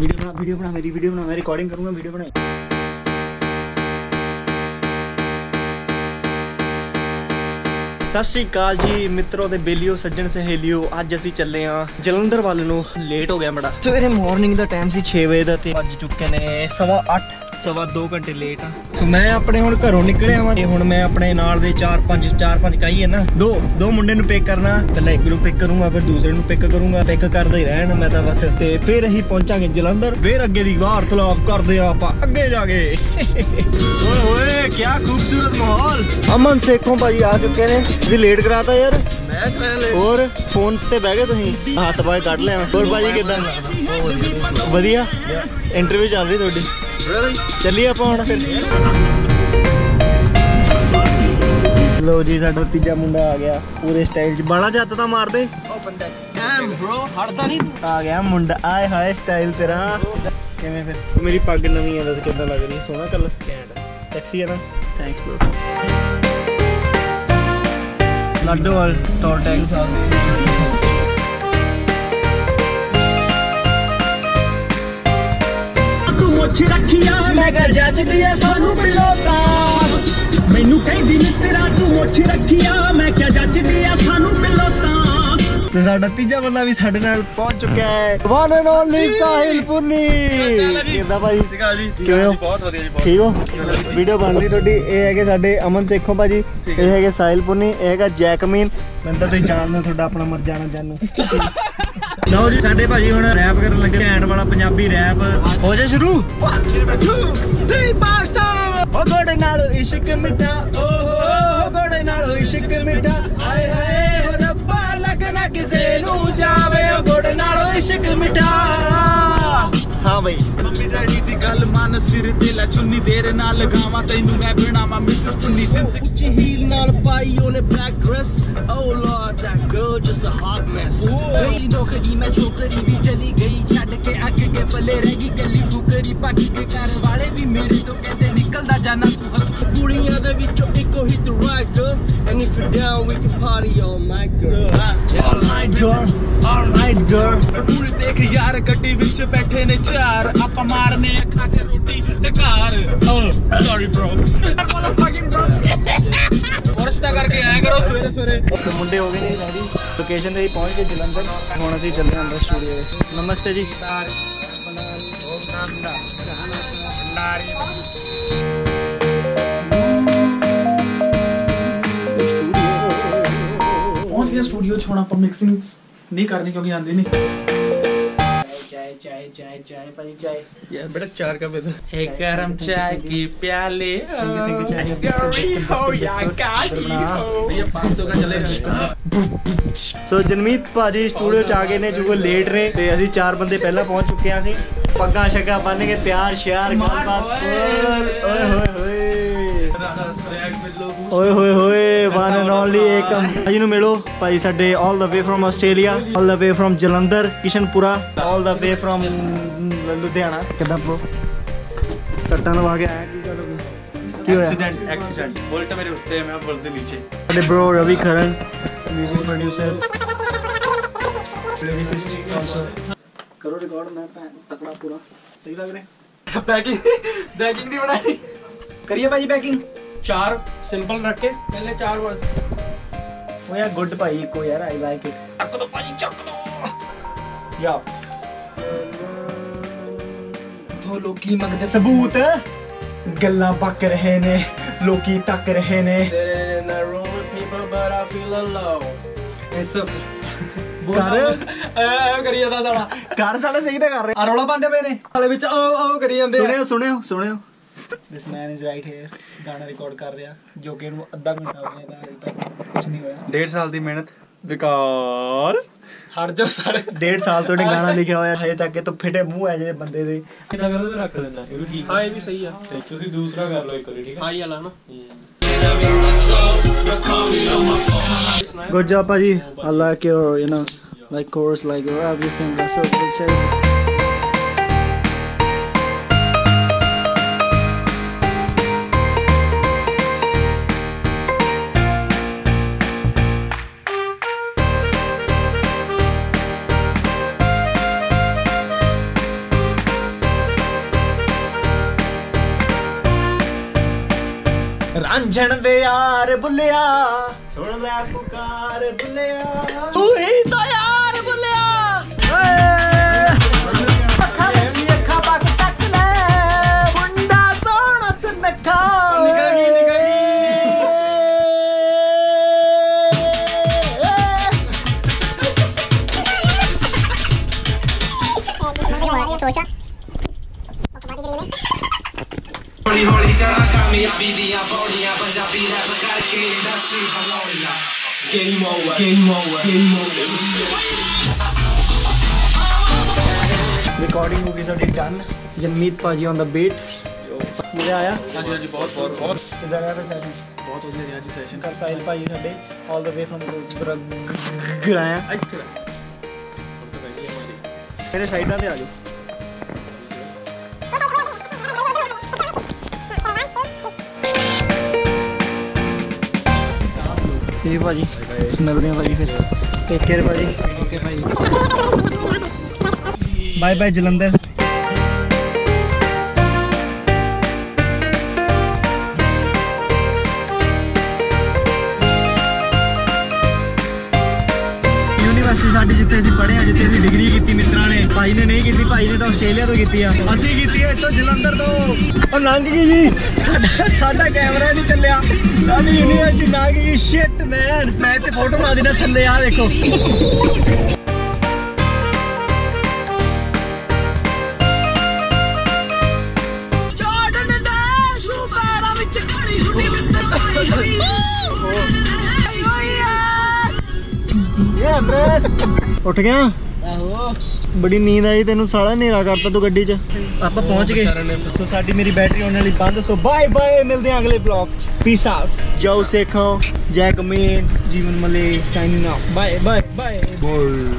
Video बना मेरी, video बना, मैं रिकॉर्डिंग करूँगा, वीडियो बना। सत श्रीकाल जी मित्रों ते बेलियो सज्जन सहेलियो, अज असीं चले हाँ जलंधर वाल नूं। लेट हो गया बड़ा, सवेरे मॉर्निंग का टाइम सी 6 बजे का, तो अज चुके ने 8:15 2 घंटे लेट हाँ। सो मैं अपने हुण घरों निकलिया वा, हुण मैं अपने नाल दे चार पांच कही है ना, दो मुंडे नूं पिक करना। पहले एक नूं पिक करूँगा, फिर दूसरे नूं पिक करूँगा, पिक करते ही रहना मैं तां बस। ते फिर असीं पहुंचांगे जलंधर, फिर अगे दी वार्तालाप करदे आं आपां अगे जाके। ओए क्या खूबसूरत माहौल। अमन सेखों भाजी आ चुके ने, जी लेट कराता यार मैं, और फोन ते बह गए तुसीं, हाथ पाए कट लिया। और भाजी किदां वधिया इंटरव्यू चल रही थोड़ी, चलिए आपां हुण फिर। लो जी साडा तीजा मुंडा आ गया पूरे स्टाइल च, बड़ा जत्त दा मार दे ओ बंदा, डैम ब्रो हटदा नहीं तू। आ गया मुंडा, आए हाय स्टाइल तेरा किवें। फिर मेरी पग नवीं आ, दस किदां लग रही है, सोहना कलर कैंट सेक्सी है ना। Thanks bro. तीजा बंदा भी साडे नाल पहुंच चुका है, one and only Sahil Punni. ठीक हो, वीडियो बन रही थोड़ी। ये है अमन सेखों भाजी, ये है साहिल पुन्नी, ये है जैकमीन बंदा, तुम जानना थोड़ा अपना मर जाना जानना। लो जी साडे भाजी हुण रैप करन लगे, एंड वाला पंजाबी रैप हो जा शुरू। ओ घोड़े नाल इश्क मिठा, ओ घोड़े नाल इश्क मिठा, हाय हाय निकलदा जाना कुड़ियां दे विचों इको ही तू right and if you down we can party all night girl. मुंडे हो गए लोकेशन से पहुंच गए जलंधर, हम असीं चलते हैं अंदर स्टूडियो। नमस्ते जी। पहुंच गया स्टूडियो, छोड़ा पर मिक्सिंग नहीं करनी क्योंकि आंदी नहीं। चाय भाई चाय, यस बेटा चार का बेटा एक गरम चाय की प्याले। भैया 500 का चलेगा। सो जनमीत भाजी स्टूडियो च आ गए ने, जो लेट रहे ते असी चार बंदे पहला पहुंच चुके हैं। असी पग्गा शग्गा बन के तैयार श्यार गलबात। वन एंड ओनली एकम भाई नूं मिलो, भाई साडे all the way from Australia, all the way from Jalandhar Kishanpura, all the way from Ludhiana. किदां ब्रो सट्टा लवा के आया, की गल हो गई? एक्सीडेंट बोल्ट मेरे उस पे, मैं बोलते नीचे। साडे ब्रो रवि खरन म्यूजिक प्रोड्यूसर, करो रिकॉर्ड। मैं तकड़ा पूरा सही लग रहा। बैकिंग दी बनाई करिए भाई, बैकिंग चार सिंपल रख के पहले चार वर्ड। ओ यार गुड भाई को यार, आई लाइक इट। चक दो भाई चक दो या दो लोकी मंगदे सबूत, गल्ला पक रहे ने लोकी तक रहे ने। कर साडा सही तो कर रहे, रोला पांदे पे ने हाले विच ओ करी जांदे। सुनियो This man is right here, गाना रिकॉर्ड कर रहा जो कि आधा घंटा हो गया, कुछ नहीं होया। 1.5 साल की मेहनत बेकार। हट जाओ सारे 1.5 साल तो गाना लिखा हुआ है तक के, तो फिटे मुंह है जे बंदे दे। कितना कर दो रख देना ये भी ठीक है, ये भी सही है। तुसी दूसरा कर लो एक और, ठीक है भाई वाला ना। गुड जॉब भाजी, I like your you know like course like everything that's so good. अंजन दे यार बुलिया सुन ले पुकार बुलिया तू ही तो यार बुलिया अखा बसी अखा बाग तक ले मुंडा सोना सुनखा निकल गई निकल गई सोचा होली होली चढ़ा कामयाबी दिया पौड़ियां पंजाबी रैप करके इंडस्ट्री हलौड़ियां game over game over game over recording होगी सर ठीक डन जममीत पाजी ऑन द बीट मजा आया हां जी बहुत बहुत और किधर है सेशन बहुत हो गया जी सेशन कर साहिल भाई साडे ऑल द वे फ्रॉम ग्राया इधर मेरे साइडा पे आ जाओ जी भाजी नगरियां भाजी फिर टेक केयर भाजी ओके भाई बाय बाय जलंधर यूनिवर्सिटी साडी जिथे असी पढ़े आ जिथे असी डिग्री कीती मित्रा ने भाई ने नहीं कीती भाई ने तो ऑस्ट्रेलिया तो कीती आ असी कीती है इथों जलंधर तो और लंघ गई जी साडा कैमरा नहीं चलिया अभी यूनिवर्सिटी ना गई शिट मैन मैं ते फोटो मार देना थल्ले आ देखो जॉर्डन डैश ऊपर विच गाड़ी हुडी मिस्टर उठ गया आहो बड़ी नींद आई तेन सारा नेरा करता तू गड्डी च आप पहुंच गए सो साडी मेरी बैटरी होने वाली बंद सो बाय बाय मिलते हैं अगले ब्लॉग पीस आउट जाओ सेखो जय कमीन जीवन मले signing out bye bye bye.